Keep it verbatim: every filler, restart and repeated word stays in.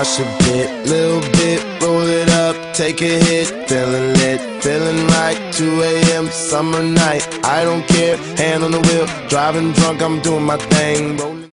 crush a bit, little bit, roll it up, take a hit. Feeling lit, feeling right, two A M summer night. I don't care, hand on the wheel, driving drunk, I'm doing my thing.